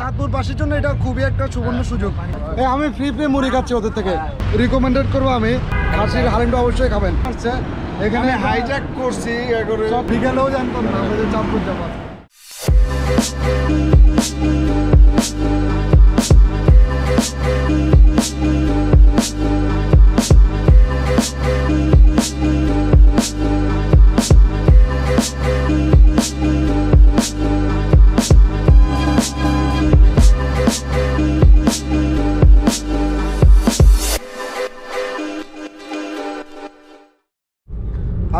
চাঁদপুরবাসীর জন্য এটা খুবই একটা সুবর্ণ সুযোগ। আমি ফ্রি ফ্রি মুড়ি খাচ্ছি ওদের থেকে, রিকমেন্ডেড করবো আমি। খাসির হালিমটা অবশ্যই খাবেন। এখানে হাইজ্যাক করছি বিকেলেও জানতাম না চাঁদপুর যাওয়া।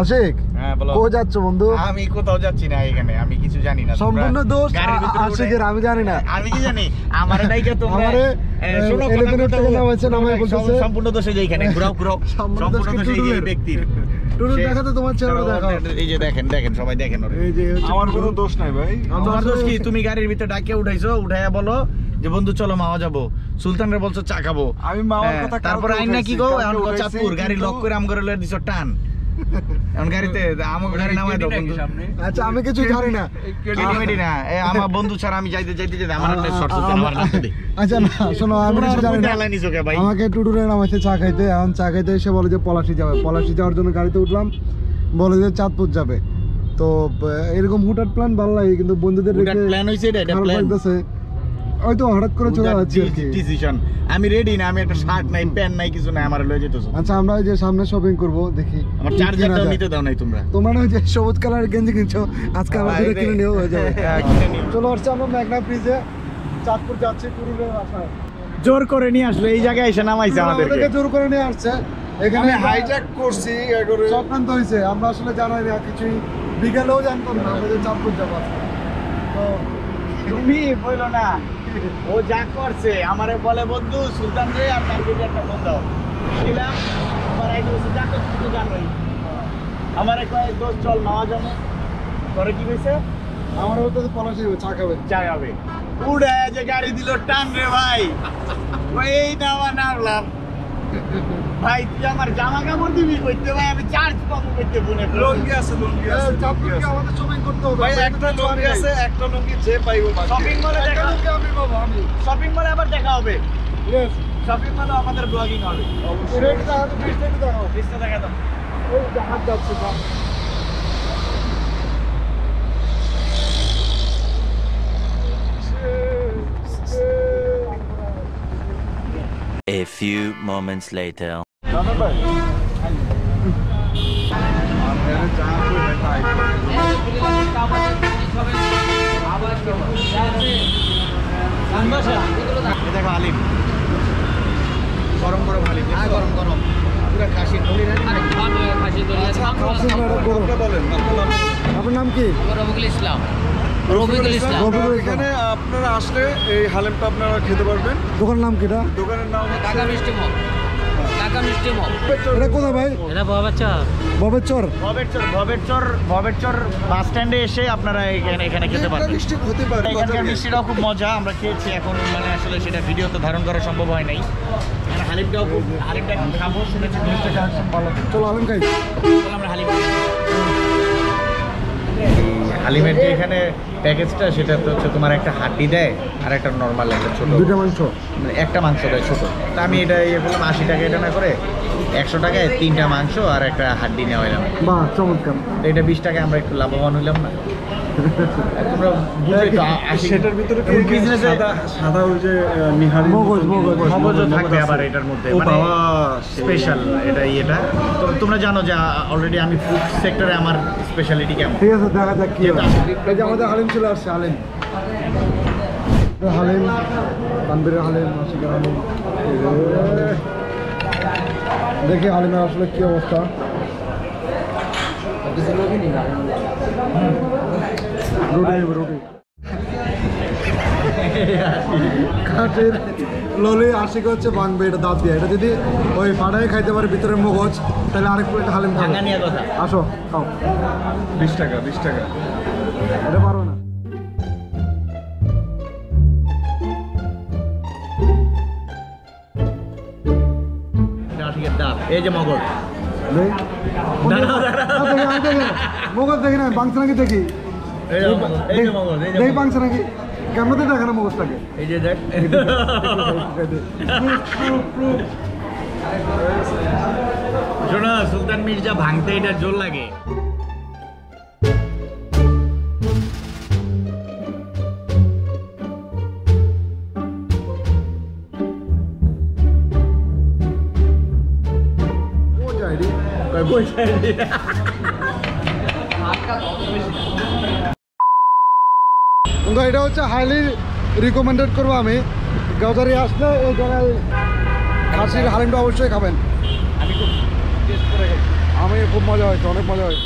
আশিক, কো যাচ্ছ বন্ধু? আমি কোথাও যাচ্ছি না, এখানে আমি কিছু জানি না, সম্পূর্ণ দোষ আশিকের। আমি জানি না, আমি কি জানি? আমার নাইকা তো আমারে শোনো কথা বলছে না, আমি বলছি সম্পূর্ণ দোষ এই এখানে ঘুরাও ঘুরাও, সম্পূর্ণ দোষ এই ব্যক্তির। টুরু দেখা তো তোমার চেহারা দেখা, এই যে দেখেন দেখেন সবাই দেখেন ওরে। এই যে আমার কোনো দোষ নাই ভাই। আমার দোষ কি? তুমি গাড়ির ভিতর ডাকে উঠাইছো, উঠায়া বলো যে বন্ধু চলো মাওয়া যাবো, সুলতানরে বলছো চা খাবো। আমি মাওয়ার কথা, তারপর আইন না কি গো এখন চাঁদপুর গাড়ি লক করে আম করে লয়ে দিছো টান। আমি কিছু জানি না, আমার বন্ধু ছাড়া আমি যাইতে যাইতে যাইতে আমাকে টুটুরে নামাইছে চা খাইতে। এখন চা খাইতে এসে বলে যে পলাশী যাবে, পলাশী যাওয়ার জন্য গাড়িতে উঠলাম, বলে যে চাঁদপুর যাবে। তো এরকম হুটহাট প্ল্যান ভালো লাগে, কিন্তু বন্ধুদের হয়তো হঠাৎ করে চলে যাচ্ছে ডিসিশন। আমি রেডি না, আমি একটা শার্ট নাই, প্যান্ট নাই, কিছু নাই, আমার লয়ে যেতেছো। আচ্ছা আমরা ওই যে সামনে শপিং করব, দেখি আমার চার্জারটাও নিতে দাও নাই তোমরা। তোমরা ওই যে সবুজ কালার গেঞ্জি কিনছো, আজকে আমরা এটা কিনে নিও হয়ে যাবে। চলো আচ্ছা আমরা মেঘনা ব্রিজে চাঁদপুর যাচ্ছি টুরুরের আশায়। জোর করে নিয়ে আসলে এই জায়গায় এসে নামাইছে আমাদেরকে, ওদেরকে জোর করে নিয়ে আসছে। এখানে হাইজ্যাক করছি এগরে স্বপ্নান্ত হইছে, আমরা আসলে জানাই না কিছুই, বিকেলেও জানতাম না যে চাঁদপুর যাব। তো তুমি বললো না ও যা করছে, আমারে বলে বন্ধু সুলতান রে আপনার ভিডিও একটা ফোন দাও দিলাম, পরে এসে যা করতে জানোই আমারে কয় দোস্ত চল নাও জানো করে কি হইছে। আমারও তো পলাশে চাকাবে চাকাবে উড়ে যে গাড়ি দিল টান রে ভাই, ওই নাও নাওলাম ভাই। তুই আমার জামা কাপড় দিবি কইতে ভাই, আমি চার্জ পাবো কইতে ফোনে। লঙ্গি আছে, লঙ্গি আছে, চাপকে আমাদের শপিং করতে হবে ভাই। একটা লঙ্গি আছে, একটা লঙ্গি যে পাইবো শপিং মলে দেখা হবে। আমি বাবা আমি শপিং মলে আবার দেখা হবে। यस শপিং মলে আমাদের ব্লগিং হবে অবশ্যই। রেট দাও তো 20 টাকা দাও, 20 টাকা দেখা দাও। ওই জাহাজ যাচ্ছে ভাই, a few moments later দাদা ভাই আমরা চা করে তাই আবার কি হবে জানবাসা। এই দেখো আলিম গরম গরম আলিম, হ্যাঁ গরম গরম পুরো খাসি ধরি না, আরে ভালো খাসি ধরি আছে। আমরা বলেন আপনার নাম কি? আমার রবিউল ইসলাম। রবিউল ইসলাম এখানে আপনারা আসলে এই হালিমটা আপনারা খেতে পারবেন। দোকানের নাম কি? এটা দোকানের নাম ঢাকা মিষ্টি মল। ঢাকা মিষ্টি মল এটা কোথায় ভাই? এটা বাবেরচর। বাবেরচর বাবেরচর বাবেরচর বাবেরচর বাস স্ট্যান্ডে এসে আপনারা এখানে এখানে খেতে পারবেন। মিষ্টি খেতে পারবেন, এখানকার মিষ্টিটাও খুব মজা। আমরা খেয়েছি এখন, মানে আসলে সেটা ভিডিওতে ধারণ করা সম্ভব হয় নাই। আর হালিমটাও খুব, হালিমটা খাবো শুনেছি মিষ্টিটা ভালো। চলো হালিম খাই, চলো আমরা হালিম খাই। হালিমের যে এখানে প্যাকেজটা সেটা তো হচ্ছে তোমার একটা হাঁটি দেয় আর একটা নর্মাল একটা ছোটো দুটো মাংস, মানে একটা মাংস দেয় ছোটো। তো আমি এটা ইয়ে করলাম 80 টাকা, এটা না করে 100 টাকায় 3টা মাংস আর একটা হাঁটি নেওয়া হলাম। বাহ চমৎকার। তো এটা 20 টাকায় আমরা একটু লাভবান হইলাম না? তোমরা বুঝলে তো সেটার ভিতরে সাদা সাদা ওই যে মিহারি মগজ মগজ থাকে আবার এটার মধ্যে, মানে স্পেশাল এটা ইয়েটা। তো তোমরা জানো যে অলরেডি আমি ফুড সেক্টরে আমার স্পেশালিটি কেমন। ঠিক আছে দেখা যাক কি হয়। আমাদের হালিম চলে আসছে, হালিম হালিম তানবীর হালিম আশিকের হালিম। দেখি হালিমের আসলে কি অবস্থা। কাঠের ললি আশিক হচ্ছে ভাঙবে এটা দাঁত দিয়ে। এটা যদি ওই পাড়ায় খাইতে পারে ভিতরে মগজ, তাহলে আরেক প্লেট হালিম ভাঙা নিয়ে কথা। আসো খাও, 20 টাকা 20 টাকা এটা পারো না। আশিকের দাঁত এই যে মগজ, মগজ দেখি না বাংস নাকি, দেখি এই মগজ এই মগজ দেখি বাংস নাকি। He did that. Jonas, Sultan Mirza bhangte eta jol lage. I highly recommended Kurwami. Gaudari Asna, Kasir Harim Dawshay Kamen. I mean, good Majoy, Tonic Majoy.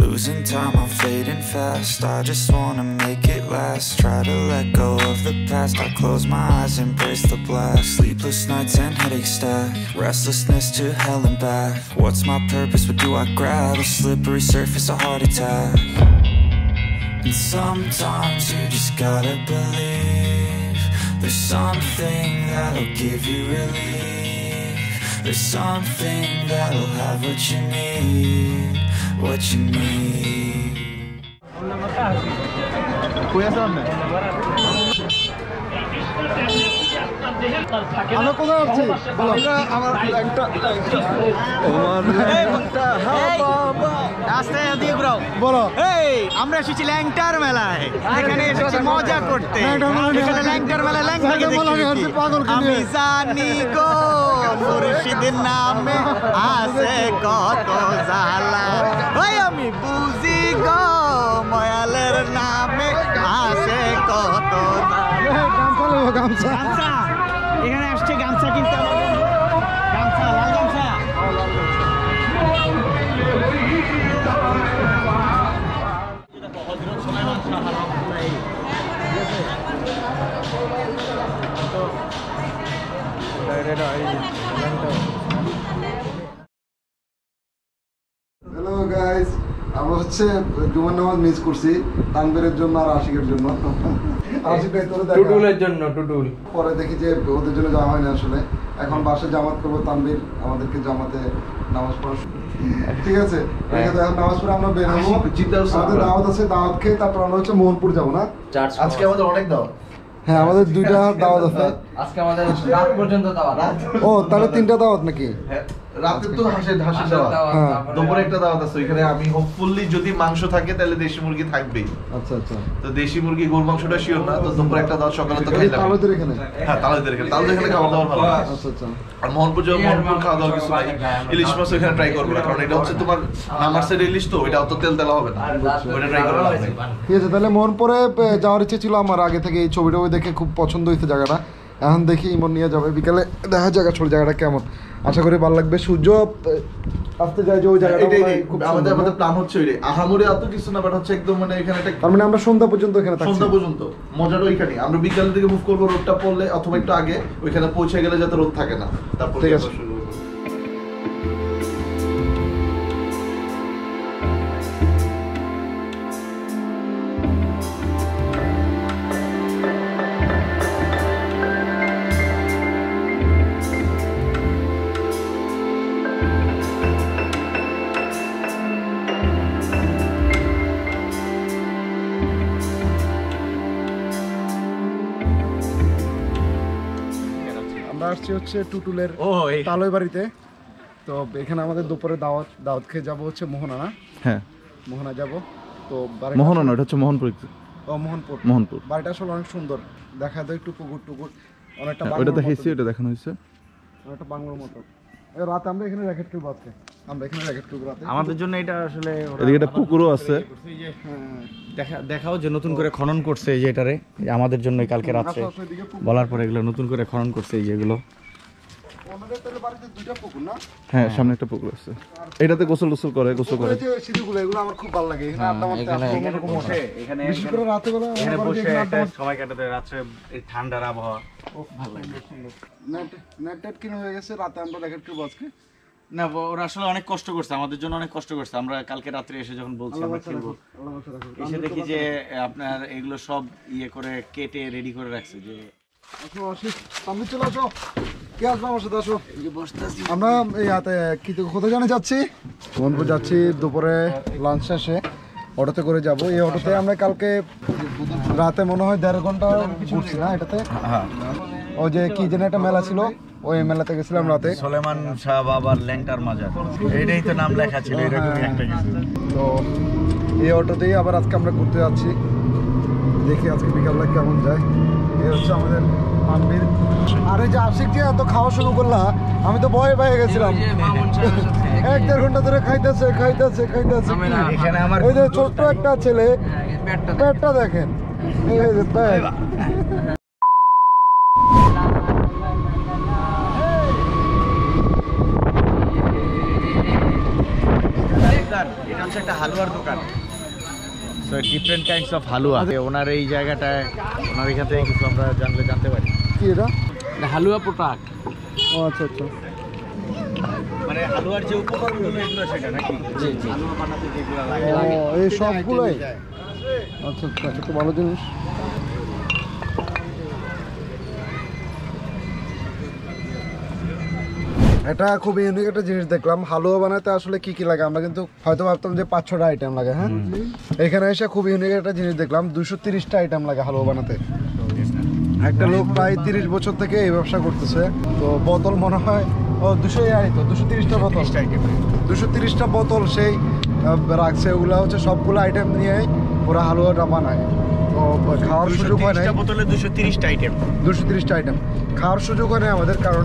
Losing time, I'm fading fast. I just wanna make it last. Try to let go of the past. I close my eyes, embrace the black. Sleepless nights and headache stack. Restlessness to hell and back. What's my purpose, what do I grab? A slippery surface, a heart attack. And sometimes you just gotta believe. There's something that'll give you relief. There's something that'll have what you need. What you need. Hello guys, I'm going miss Kursi. রাতে তো হাসি দাও দুপুরে একটা দাওয়াত আছে ওখানে আমি হোপফুলি যদি মাংস থাকে তাহলে দেশি মুরগি থাকবে আচ্ছা আচ্ছা তো দেশি মুরগি গরুর মাংসটা শিওর না তো দুপুরে একটা দাওয়াত সকালে তো খাইলাম তালেদের এখানে হ্যাঁ তালেদের এখানে খাওয়া দাওয়া ভালো আচ্ছা আচ্ছা আর মোহনপুর যাও মোহনপুর খাওয়া দাওয়া কিছু নাই ইলিশ মাছ এখানে ট্রাই করব না কারণ এটা হচ্ছে তোমার আমার সাইড ইলিশ তো এটা অত তেল তেলা হবে না ওটা ট্রাই করব ঠিক আছে তাহলে মোহনপুরে যাওয়ার ইচ্ছে ছিল আমার আগে থেকে এই ছবিটা দেখে খুব পছন্দ হইছে জায়গাটা এখন দেখি মন নিয়ে যাবে বিকালে দেখা জায়গা ছোট জায়গাটা কেমন আশা করি ভালো লাগবে সূর্য আসতে যায় যে ওই জায়গাটা খুব আমাদের আমাদের প্ল্যান হচ্ছে ওইরে আহামরে এত কিছু না বাট হচ্ছে একদম মানে এখানে একটা মানে আমরা সন্ধ্যা পর্যন্ত এখানে থাকি সন্ধ্যা পর্যন্ত মজাটা ওইখানে আমরা বিকাল থেকে মুভ করব রোডটা পড়লে অথবা একটু আগে ওইখানে পৌঁছে গেলে যাতে রোড থাকে না তারপর ঠিক আছে হচ্ছে টুটুলের তালয় বাড়িতে তো এখানে আমাদের দুপুরে দাওয়াত খেয়ে যাব হচ্ছে মোহনানা হ্যাঁ মোহনা যাব তো মোহনানা এটা হচ্ছে মোহনপুর ও মোহনপুর বাড়িটা আসলে অনেক সুন্দর দেখা যায় একটু পুকুর অনেকটা ওটা দেখাইছি ওটা দেখানো হইছে একটা বাংলার মতো রাতে আমরা এখানে র‍্যাকেট খেলব আজকে আমরা এখানে র‍্যাকেট খেলব রাতে আমাদের জন্য এটা আসলে এদিকে একটা পুকুরও আছে দেখাও যে নতুন করে খনন করছে এই যে এটারে আমাদের জন্য কালকে রাতে বলার পর এগুলো নতুন করে খনন করছে এই যেগুলো আমাদের তাহলে বাড়িতে দুইটা পুকুর না হ্যাঁ সামনে একটা পুকুর আছে এটাতে গোসল করে এই যে সিঁড়িগুলো এগুলো আমার খুব ভালো লাগে এখানে আড্ডা মারতে বসে এখানে বিশেষ করে রাতে বেলা এখানে বসে সময় কাটাতে রাতে এই ঠান্ডার আবহাওয়া খুব ভালো লাগে নেট কিনে হয়ে গেছে রাতে আমরা র‍্যাকেট খেলব আজকে না ওরা আসলে অনেক কষ্ট করছে আমাদের জন্য অনেক কষ্ট করছে আমরা কালকে রাতে এসে যখন বলছি আমরা খেলব এসে দেখি যে আপনার এগুলো সব ইয়ে করে কেটে রেডি করে রাখছে যে আসলে সামনে চলে যাও আমরা কোথায় জানে যাচ্ছি, মনপুর যাচ্ছি দুপুরে লাঞ্চ শেষে অটোতে করে যাব। এই অটোতে আমরা কালকে রাতে মনে হয় 1.5 ঘন্টা ঘুরছি না এটাতে, ও যে কি যেন একটা মেলা ছিল ওই মেলাতে গেছিলাম রাতে। সুলেমান শাহ বাবার ল্যাংটার মাজার, এটাই তো নাম লেখা ছিল। তো এই অটোতেই আবার আজকে আমরা ঘুরতে যাচ্ছি, দেখি আজকে বিকালটা কেমন যায়। এই হচ্ছে আমাদের আম্বির। আর এই যে আশিক যে এত খাওয়া শুরু করলাম, আমি তো ভয় পেয়ে গেছিলাম। 1.5 ঘন্টা ধরে খাইতেছে খাইতেছে খাইতেছে। ওই যে ছোট্ট একটা ছেলে, পেটটা দেখেন। এটা হচ্ছে একটা হালুয়ার দোকান, সো ডিফারেন্ট কাইন্ডস অফ হালুয়া। ওনার এই জায়গাটায়, ওনার এখান থেকে কিছু আমরা জানতে পারি। কি এটা? হালুয়া পোটাক। ও আচ্ছা আচ্ছা, মানে হালুয়ার যে উপকরণগুলো এগুলো সেটা নাকি? জি জি, হালুয়া বানাতে যেগুলো লাগে। ও এই সবগুলোই? আচ্ছা আচ্ছা, তো ভালো জিনিস। এটা খুবই ইউনিক একটা জিনিস দেখলাম। হালুয়া বানাতে আসলে কি কি লাগে আমরা কিন্তু হয়তো ভাবতাম যে 5-6টা আইটেম লাগে, হ্যাঁ। এখানে এসে খুব ইউনিক একটা জিনিস দেখলাম, 230টা আইটেম লাগে হালুয়া বানাতে। একটা লোক প্রায় 30 বছর থেকে এই ব্যবসা করতেছে। তো বোতল মনে হয় 230টা বোতল, 230টা বোতল সেই রাখছে। ওগুলো হচ্ছে সবগুলো আইটেম নিয়ে ওরা হালুয়াটা বানায়। তো খাওয়ার সুযোগ হয় না, বোতলে 230টা আইটেম খাওয়ার সুযোগ হয় না আমাদের, কারণ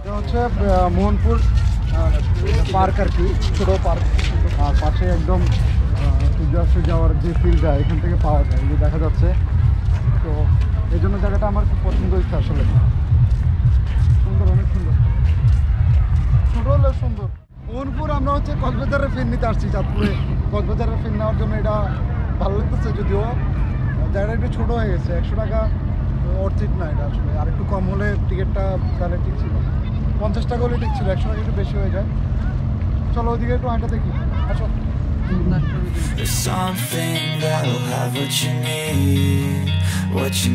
এটা হচ্ছে মোহনপুর পার্ক আর কি, ছোটো পার্ক। আর পাশে একদম সূর্যাস্ত যাওয়ার যে ফিল্ডটা এখান থেকে পাওয়া যায়, যে দেখা যাচ্ছে। তো এই জন্য জায়গাটা আমার খুব পছন্দ হয়েছে আসলে। সুন্দর, অনেক সুন্দর, ছোটো হলেও সুন্দর মোহনপুর। আমরা হচ্ছে কক্সবাজারের ফিল্ড নিতে আসছি চাঁদপুরে। কক্সবাজারের ফিল্ড নেওয়ার জন্য এটা ভালো লাগতেছে, যদিও জায়গাটা একটু ছোটো হয়ে গেছে। 100 টাকা অর্থিক না এটা আসলে। আর একটু কম হলে টিকিটটা তাহলে ঠিক ছিল, 50 টাকা হলে ঠিক ছিল। 100 টাকা একটু বেশি হয়ে যায়। চলো ওইদিকে একটু আইটা দেখি। আচ্ছা,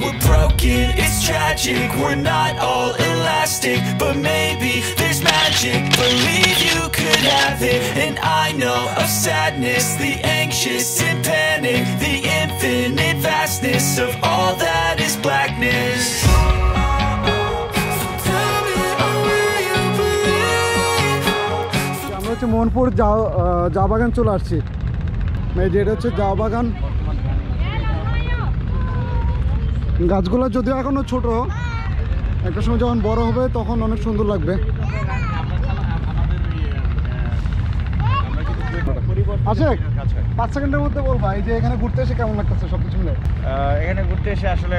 We're broken, it's tragic. We're not all elastic, but maybe there's magic. Believe you could have it. And I know of sadness, the anxious and panic, the infinite vastness of all that is blackness. আমরা হচ্ছে মোহনপুর চা বাগান চলে আসছি। যেটা হচ্ছে চা বাগান। গাছগুলো যদিও এখনো ছোট, একটা সময় যখন বড় হবে তখন অনেক সুন্দর লাগবে। আশেক, 5 সেকেন্ডের মধ্যে বলবা এই যে এখানে ঘুরতে এসে কেমন লাগতেছে সবকিছু মিলে? এখানে ঘুরতে এসে আসলে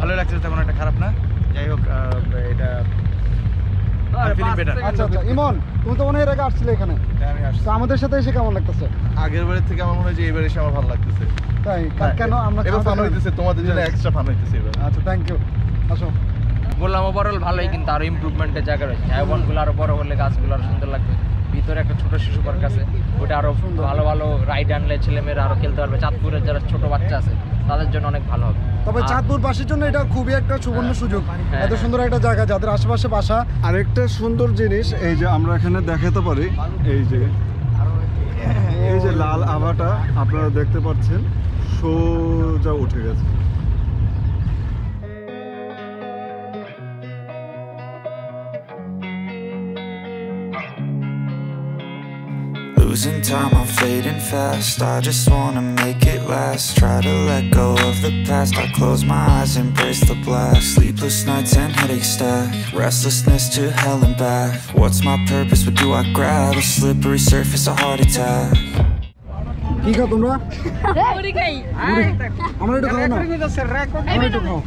ভালো লাগছে, তেমন একটা খারাপ না। যাই হোক, এটা আমাদের সাথে এসে কেমন লাগতেছে? আগের বারের থেকে আমার মনে হয় যে এবার এসে আমার ভালো লাগতেছে। তাই কেন? আমরা ভালো হইতেছে, তোমাদের জন্য এক্সট্রা ভালো হইতেছে এবার। আচ্ছা, থ্যাংক ইউ। আসো, বললাম ওভারঅল ভালোই, কিন্তু আরো ইমপ্রুভমেন্টের জায়গা রয়েছে। আয়োজনগুলো আরো বড় হলে গাছগুলো আরো সুন্দর লাগবে। ভিতরে একটা ছোট শিশু পার্ক আছে, ওটা আরো ভালো ভালো রাইড আনলে ছেলেমেয়েরা আরো খেলতে পারবে। চাঁদপুরের যারা ছোট বাচ্চা আছে তাদের জন্য অনেক ভালো হবে। তবে চাঁদপুরবাসীর জন্য এটা খুবই একটা সুবর্ণ সুযোগ, এত সুন্দর একটা জায়গা যাদের আশেপাশে বাসা। আরেকটা সুন্দর জিনিস এই যে আমরা এখানে দেখাতে পারি, এই যে লাল আভাটা আপনারা দেখতে পাচ্ছেন সোজা উঠে গেছে। losing time, I'm fading fast. I just wanna make it last. Try to let go of the past. I close my eyes, embrace the black. Sleepless nights and headaches stack. Restlessness to hell and back. What's my purpose, what do I grab? A slippery surface, a heart attack. What are you doing?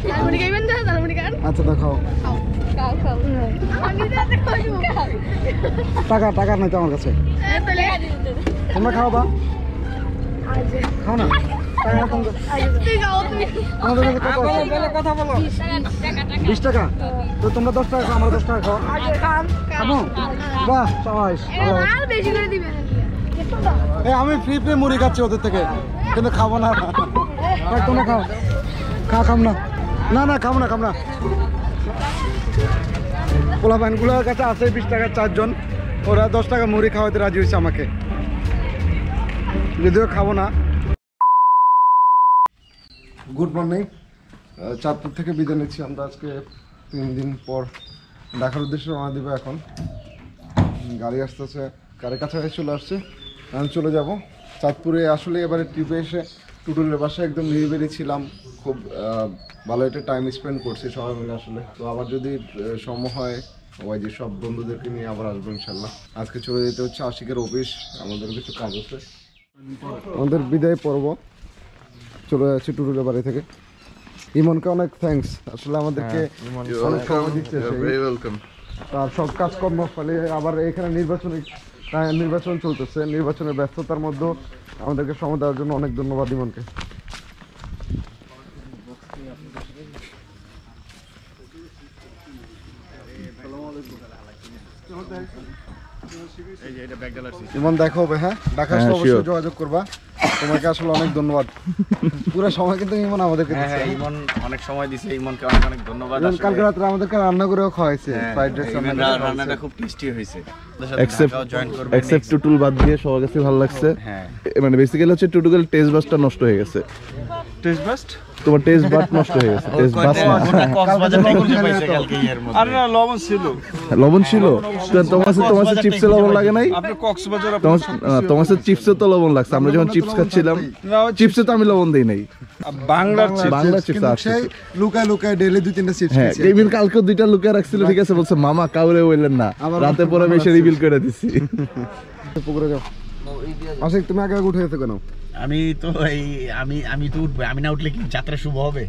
আমি ফ্রিতে মুড়ি খাচ্ছি ওদের থেকে, কিন্তু খাবো না। তোমরা খাও, খা খাম না, না না খাবো না খাম না। পোলা বাহিনগুলোর কাছে আছে 20 টাকা 4 জন, ওরা 10 টাকা মুড়ি খাওয়াতে রাজি হয়েছে আমাকে, যদিও খাবো না। গুড মর্নিং, চাঁদপুর থেকে বিদায় নিচ্ছি আমরা। আজকে 3 দিন পর ঢাকার উদ্দেশ্যে রওনা দেবো। এখন গাড়ি আসতেছে, গাড়ির কাছাকাছি চলে আসছে, আমি চলে যাব চাঁদপুরে। আসলে এবারে ট্রিপে এসে টুটুলের বাসায় একদম নিরিবিলি ছিলাম, খুব ভালো একটা টাইম স্পেন্ড করছি সবাই মিলে আসলে। তো আবার যদি সময় হয় ওই যে সব বন্ধুদেরকে নিয়ে আবার আসবো ইনশাল্লাহ। আজকে চলে যেতে হচ্ছে আশিকের অফিস, আমাদের কিছু কাজ আছে। আমাদের বিদায় পর্ব, চলে যাচ্ছি টুটুলের বাড়ি থেকে। ইমনকে অনেক থ্যাঙ্কস, আসলে আমাদেরকে অনেক সময় দিচ্ছে। তার সব কাজকর্ম ফলে আবার এখানে নির্বাচন চলতেছে, নির্বাচনের ব্যস্ততার মধ্যেও আমাদেরকে সময় দেওয়ার জন্য অনেক ধন্যবাদ ইমনকে। ইমন দেখো, হ্যাঁ ঢাকা আসলে অবশ্যই যোগাযোগ করবা। তোমাকে আসলে অনেক ধন্যবাদ, পুরো সময় কিন্তু ইমন আমাদেরকে দিয়েছে। হ্যাঁ ইমন অনেক সময় দিয়েছে, ইমনকে অনেক অনেক ধন্যবাদ। আসলে কালকে রাতে আমাদেরকে রান্না করেও খাওয়াইছে, ফ্রাইড রাইস রান্নাটা খুব টেস্টি হয়েছে। এক্সেপ্ট টুটুল বাদ দিয়ে সবার কাছে ভালো লাগছে। হ্যাঁ মানে বেসিক্যালি হচ্ছে টুটুল টেস্ট বাসটা নষ্ট হয়ে গেছে। টেস্ট বাস তোমার টেস্ট বাট নষ্ট হয়ে গেছে। টেস্ট বাস না কক্সবাজার থেকে কিনে পাইছে কালকে এর মধ্যে। আরে না লবণ ছিল, লবণ ছিল। তোমার চিপসে লবণ লাগে নাই? আপনি কক্সবাজার তোমার চিপসে তো লবণ লাগছে। আমরা যখন চিপস খাচ্ছিলাম চিপসে তো আমি লবণ দেই নাই। বাংলার চিপস, বাংলার চিপস আছে লুকা লুকা ডেলি 2-3টা চিপস খেয়েছি। এই দিন কালকে 2টা লুকা রাখছিল, ঠিক আছে বলছে মামা কাউরে বলেন না, রাতে পরে মেশে রিভিল করে দিছি। পুকুরে যাও আশিক, তুমি আগে উঠে যেতে কেন? আমি তো এই আমি তো উঠবো, আমি না উঠলে কি যাত্রা শুভ হবে?